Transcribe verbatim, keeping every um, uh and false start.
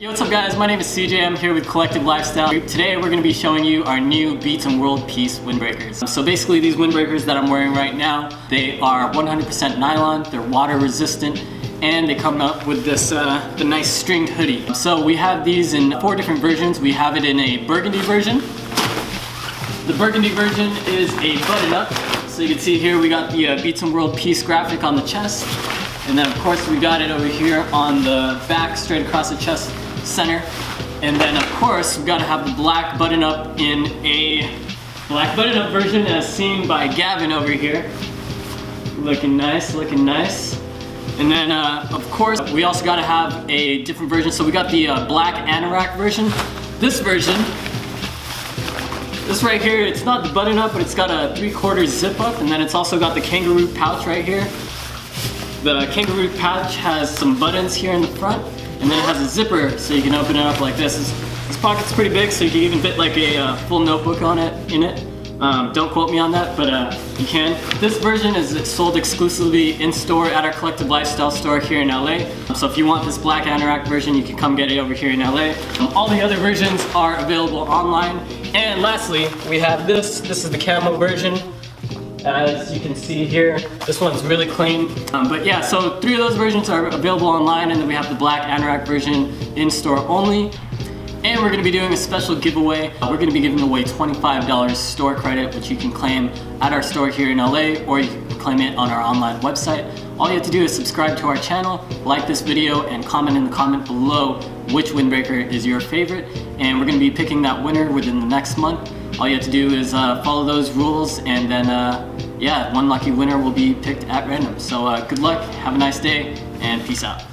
Yo, what's up guys, my name is C J, I'm here with Collective Lifestyle. Today we're going to be showing you our new Beats and World Peace windbreakers. So basically these windbreakers that I'm wearing right now, they are one hundred percent nylon, they're water resistant, and they come up with this uh, the nice stringed hoodie. So we have these in four different versions. We have it in a burgundy version. The burgundy version is a button up. So you can see here we got the uh, Beats and World Peace graphic on the chest. And then of course we got it over here on the back, straight across the chest center. And then of course we've got to have the black button up in a black button up version as seen by Gavin over here. Looking nice, looking nice. And then uh, of course we also got to have a different version. So we got the uh, black anorak version. This version, this right here, it's not the button up, but it's got a three quarter zip up. And then it's also got the kangaroo pouch right here. The kangaroo pouch has some buttons here in the front. And then it has a zipper, so you can open it up like this. This, this pocket's pretty big, so you can even fit like a uh, full notebook on it, in it. Um, don't quote me on that, but uh, you can. This version is sold exclusively in store at our Collective Lifestyle store here in L A. So if you want this black anorak version, you can come get it over here in L A. Um, all the other versions are available online. And lastly, we have this. This is the camo version. As you can see here, this one's really clean. Um, but yeah, so three of those versions are available online, and then we have the black anorak version in store only. And we're going to be doing a special giveaway. We're going to be giving away twenty-five dollars store credit, which you can claim at our store here in L A, or you can claim it on our online website. All you have to do is subscribe to our channel, like this video, and comment in the comment below which windbreaker is your favorite. And we're going to be picking that winner within the next month. All you have to do is uh, follow those rules, and then, uh, yeah, one lucky winner will be picked at random. So uh, good luck, have a nice day, and peace out.